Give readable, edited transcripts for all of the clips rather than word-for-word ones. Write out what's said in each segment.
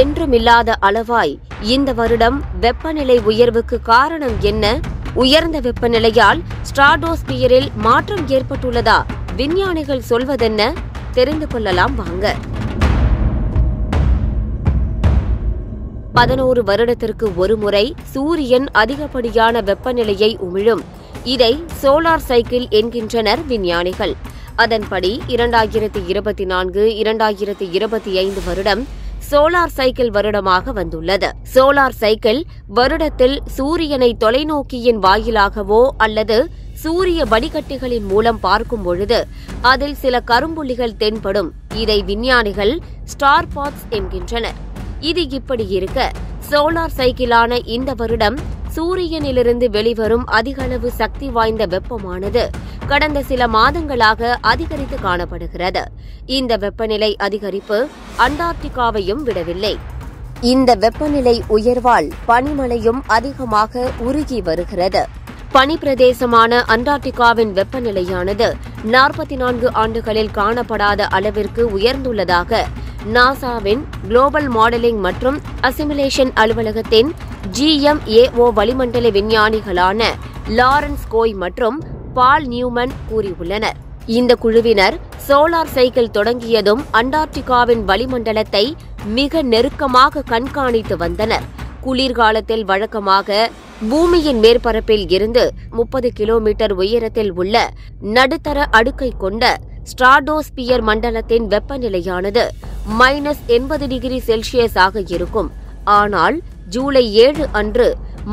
என்றுமில்லாத அளவாய் இந்த வருடம் வெப்பநிலை உயர்வுக்கு காரணம் என்ன? உயர்ந்த வெப்பநிலையால் ஸ்ட்ராடோஸ்பியரில் மாற்றம் ஏற்பட்டுள்ளதா விஞ்ஞானிகள் சொல்வதென்ன? தெரிந்து கொள்ளலாம் வாங்க. 11 வருடத்திற்கு ஒருமுறை சூரியன் அதிகப்படியான வெப்பநிலையை உமிழும். இதை சோலார் சைக்கிள் என்கின்றனர் விஞ்ஞானிகள். அதன்படி 2024 2025 வருடம் சோலார் சைக்கிள் வருடமாக வந்துள்ளது. சோலார் சைக்கிள் வருடத்தில் சூரியனை தொலைநோக்கியின் வாயிலாகவோ அல்லது சூரிய வடிகட்டிகளின் மூலம் பார்க்கும் பொழுது அதில் சில கரும்புள்ளிகள் தென்படும். இதை விஞ்ஞானிகள் ஸ்டார் பாட்ஸ் என்கின்றனர். இது இப்படி இருக்க, சோலார் சைக்கிளான இந்த வருடம் சூரியனிலிருந்து வெளிவரும் அதிகளவு சக்தி வாய்ந்த வெப்பமானது கடந்த சில மாதங்களாக அதிகரித்து காணப்படுகிறது. இந்த வெப்பநிலை அதிகரிப்பு அண்டார்டிகாவையும் விடவில்லை. இந்த வெப்பநிலை உயர்வால் பனிமலையும் அதிகமாக உருகி வருகிறது. பனிப்பிரதேசமான அண்டார்டிகாவின் வெப்பநிலையானது 44 ஆண்டுகளில் காணப்படாத அளவிற்கு உயர்ந்துள்ளதாக நாசாவின் குளோபல் மாடலிங் மற்றும் அசிமுலேஷன் அலுவலகத்தின் GMAO வளிமண்டல விஞ்ஞானிகளான லாரன்ஸ் கோய் மற்றும் பால் நியூமன் கூறியுள்ளனர். இந்த குழுவினர் சோலார் சைக்கிள் தொடங்கியதும் அண்டார்டிகாவின் வளிமண்டலத்தை மிக நெருக்கமாக கண்காணித்து வந்தனர். குளிர்காலத்தில் வழக்கமாக பூமியின் மேற்பரப்பில் இருந்து 30 கிலோமீட்டர் உயரத்தில் உள்ள நடுத்தர அடுக்கை கொண்ட ஸ்ட்ராடோஸ்பியர் மண்டலத்தின் வெப்பநிலையானது -80 டிகிரி செல்சியஸ் ஆக இருக்கும். ஆனால் ஜூலை 7 அன்று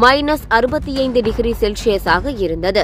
-65 டிகிரி செல்சியஸ் ஆக இருந்தது.